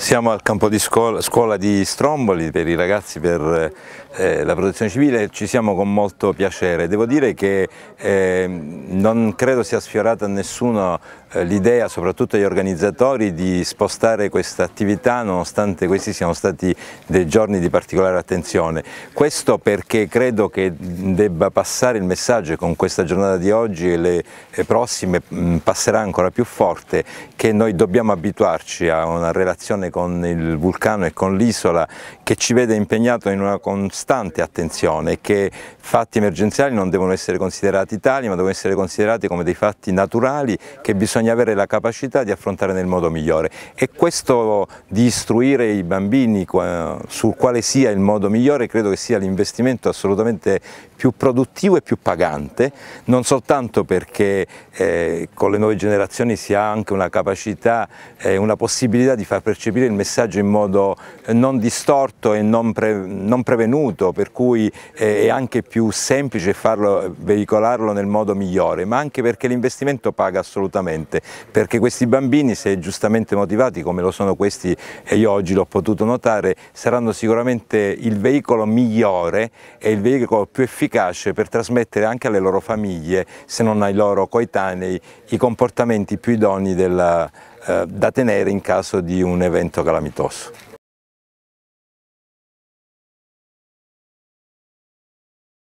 Siamo al campo di scuola di Stromboli per i ragazzi per la protezione civile, ci siamo con molto piacere. Devo dire che non credo sia sfiorata a nessuno l'idea, soprattutto agli organizzatori, di spostare questa attività nonostante questi siano stati dei giorni di particolare attenzione. Questo perché credo che debba passare il messaggio, con questa giornata di oggi e le prossime passerà ancora più forte, che noi dobbiamo abituarci a una relazione con il vulcano e con l'isola che ci vede impegnato in una costante attenzione, e che fatti emergenziali non devono essere considerati tali, ma devono essere considerati come dei fatti naturali che bisogna avere la capacità di affrontare nel modo migliore, e questo di istruire i bambini sul quale sia il modo migliore credo che sia l'investimento assolutamente più produttivo e più pagante, non soltanto perché con le nuove generazioni si ha anche una capacità e una possibilità di far percepire il messaggio in modo non distorto e non prevenuto, per cui è anche più semplice farlo, veicolarlo nel modo migliore, ma anche perché l'investimento paga assolutamente, perché questi bambini, se giustamente motivati come lo sono questi, e io oggi l'ho potuto notare, saranno sicuramente il veicolo migliore e il veicolo più efficace per trasmettere anche alle loro famiglie, se non ai loro coetanei, i comportamenti più idonei da tenere in caso di un evento calamitoso.